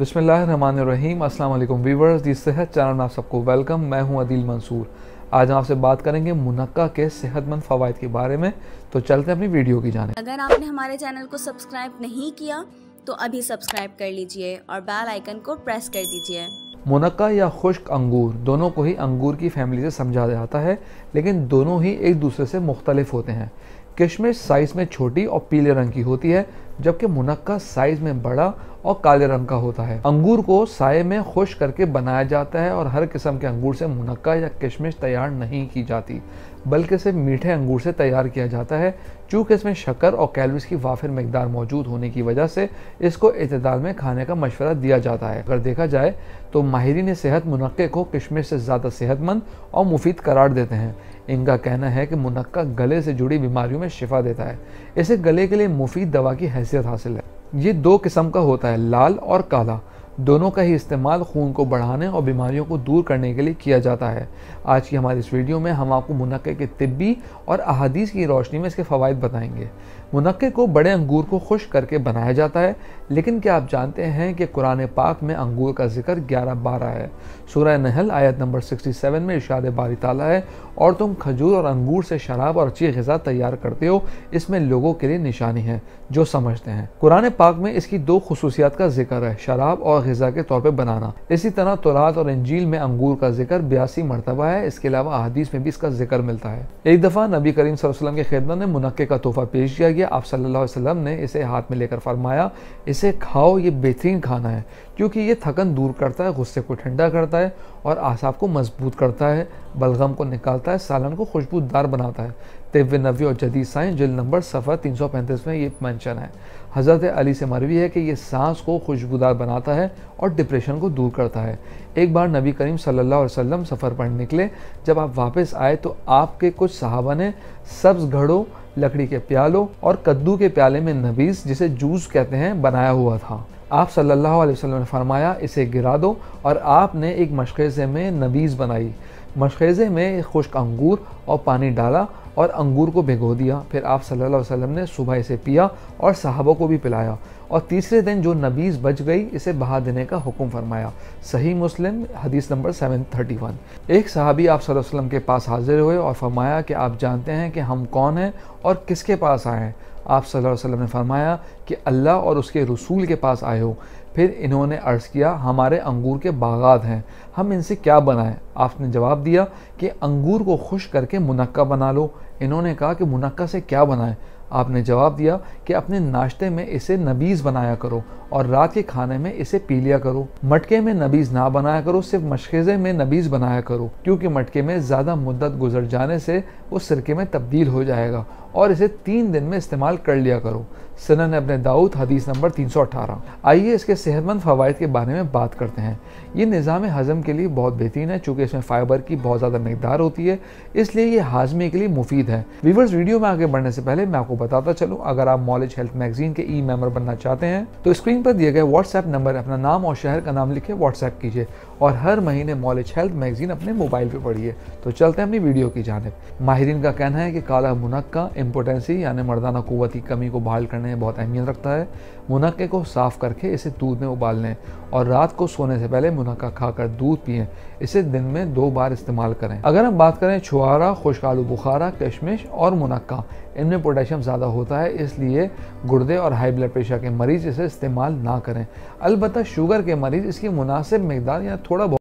बिस्मिल्लाहिर्रहमानिर्रहीम। अस्सलाम वालेकुम व्यूअर्स, दी सेहत चैनल में आप सबको वेलकम। मैं हूं अदील मंसूर। आज हम आपसे बात करेंगे मुनक्का के सेहतमंद फ़वाइद के बारे में। तो चलते हैं अपनी वीडियो की जाने। अगर आपने हमारे चैनल को सब्सक्राइब नहीं किया तो अभी सब्सक्राइब कर लीजिए और बेल आइकन को प्रेस कर दीजिए। मुनक्का या खुश्क अंगूर दोनों को ही अंगूर की फैमिली से समझा जाता है, लेकिन दोनों ही एक दूसरे से मुख्तलिफ होते हैं। किशमिश साइज़ में छोटी और पीले रंग की होती है, जबकि मुनक्का साइज़ में बड़ा और काले रंग का होता है। अंगूर को साय में खुश करके बनाया जाता है और हर किस्म के अंगूर से मुनक्का या किशमिश तैयार नहीं की जाती, बल्कि सिर्फ मीठे अंगूर से तैयार किया जाता है। चूँकि इसमें शक्कर और कैलोरीज की वाफिर मकदार मौजूद होने की वजह से इसको इतदाल में खाने का मशवरा दिया जाता है। अगर देखा जाए तो माहिरीन सेहत मुनक्के को किशमिश से ज़्यादा सेहतमंद और मुफीद करार देते हैं। इनका कहना है कि मुनक्का गले से जुड़ी बीमारियों में शिफा देता है। इसे गले के लिए मुफीद दवा की हैसियत हासिल है। ये दो किस्म का होता है, लाल और काला। दोनों का ही इस्तेमाल खून को बढ़ाने और बीमारियों को दूर करने के लिए किया जाता है। आज की हमारी इस वीडियो में हम आपको मुनक्के के तिब्बी और अहादीस की रोशनी में इसके फ़वाइद बताएंगे। मुनक्के को बड़े अंगूर को खुश करके बनाया जाता है, लेकिन क्या आप जानते हैं कि कुरान पाक में अंगूर का जिक्र 11-12 है। सूरह नहल आयत नंबर 67 में इरशाद बारी ताला है, और तुम खजूर और अंगूर से शराब और अच्छी ग़िज़ा तैयार करते हो, इसमें लोगों के लिए निशानी है जो समझते हैं। कुरान पाक में इसकी दो खुसूसियात का जिक्र है, शराब और ग़िज़ा के तौर पर बनाना। इसी तरह तौरात और इंजील में अंगूर का जिक्र 82 मरतबा है। इसके अलावा अहादीस में भी इसका जिक्र मिलता है। एक दफ़ा नबी करीम सल्लल्लाहु अलैहि वसल्लम की खिदमत में मुनक्के का तोहफा पेश किया गया। आप सल्लल्लाहु अलैहि वसल्लम ने इसे हाथ में लेकर फरमाया, इसे खाओ, ये बेहतरीन खाना है क्योंकि ये थकन दूर करता है, गुस्से को ठंडा करता है और आसाब को मजबूत करता है, बलगम को निकालता है, सालन को खुशबूदार बनाता है। तिब्ब नबवी और जदीद साइंस जिल्द नंबर सफ़ा 335 में ये मेंशन है। हज़रत अली से मरवी है कि ये सांस को खुशबूदार बनाता है और डिप्रेशन को दूर करता है। एक बार नबी करीम सल्लल्लाहु अलैहि वसल्लम सफ़र पर निकले। जब आप वापस आए तो आपके कुछ सहाबा ने सब्ज़ घड़ों, लकड़ी के प्यालों और कद्दू के प्याले में नबीज़, जिसे जूस कहते हैं, बनाया हुआ था। आप सल्लल्लाहु अलैहि वसल्लम ने फरमाया, इसे गिरा दो, और आपने एक मशखेज़े में नबीज़ बनाई। मशखेज़े में खुश्क अंगूर और पानी डाला और अंगूर को भिगो दिया। फिर आप सल्लल्लाहु अलैहि वसल्लम ने सुबह इसे पिया और सहाबों को भी पिलाया, और तीसरे दिन जो नबीज़ बच गई इसे बहा देने का हुक्म फरमाया। सही मुस्लिम हदीस नंबर 731। एक सहाबी आप सल्लल्लाहु अलैहि वसल्लम के पास हाजिर हुए और फरमाया कि आप जानते हैं कि हम कौन हैं और किसके पास आए हैं? आप सल्लल्लाहु अलैहि वसल्लम ने फरमाया कि अल्लाह और उसके रसूल के पास आए हो। फिर इन्होंने अर्ज़ किया, हमारे अंगूर के बागात हैं, हम इनसे क्या बनाएं? आपने जवाब दिया कि अंगूर को खुश करके मुनक्का बना लो। इन्होंने कहा कि मुनक्का से क्या बनाएं? आपने जवाब दिया कि अपने नाश्ते में इसे नबीज़ बनाया करो और रात के खाने में इसे पी लिया करो। मटके में नबीज़ ना बनाया करो, सिर्फ मशखेज़े में नबीज़ बनाया करो, क्योंकि मटके में ज़्यादा मुद्दत गुजर जाने से वो सिरके में तब्दील हो जाएगा, और इसे 3 दिन में इस्तेमाल कर लिया करो। सुनन इब्न दाऊद हदीस नंबर 318। आइए इसके सेहतमंद फ़वाइद के बारे में बात करते हैं। ये निज़ाम हज़म के लिए बहुत बेहतरीन है, चूँकि इसमें फ़ाइबर की बहुत ज़्यादा मकदार होती है, इसलिए ये हाजमे के लिए मुफीद है। व्यूअर्स, वीडियो में आगे बढ़ने से पहले मैं आपको बताता चलूँ, अगर आप नॉलेज हेल्थ मैगजीन के ई मेंबर बनना चाहते हैं तो स्क्रीन पर दिए गए व्हाट्सएप नंबर, अपना नाम और शहर का नाम लिखे व्हाट्सएप कीजिए, और हर महीने नॉलेज हेल्थ मैगजीन अपने मोबाइल पे पढ़िए। तो चलते हैं अपनी वीडियो की जानिब। माहिरीन का कहना है कि काला मुनक्का इम्पोटेंसी यानी मर्दाना कुव्वत की कमी को बहाल करने में बहुत अहमियत रखता है। मुनक्के को साफ़ करके इसे दूध में उबाल लें और रात को सोने से पहले मुनक्का खाकर दूध पिएं। इसे दिन में 2 बार इस्तेमाल करें। अगर हम बात करें छुआरा, खुश्क आलू बुखारा, किशमिश और मुनक्का, इनमें पोटेशियम ज़्यादा होता है, इसलिए गुर्दे और हाई ब्लड प्रेशर के मरीज़ इसे इस्तेमाल ना करें। अलबत्ता शुगर के मरीज़ इसकी मुनासिब मकदार या थोड़ा बहुत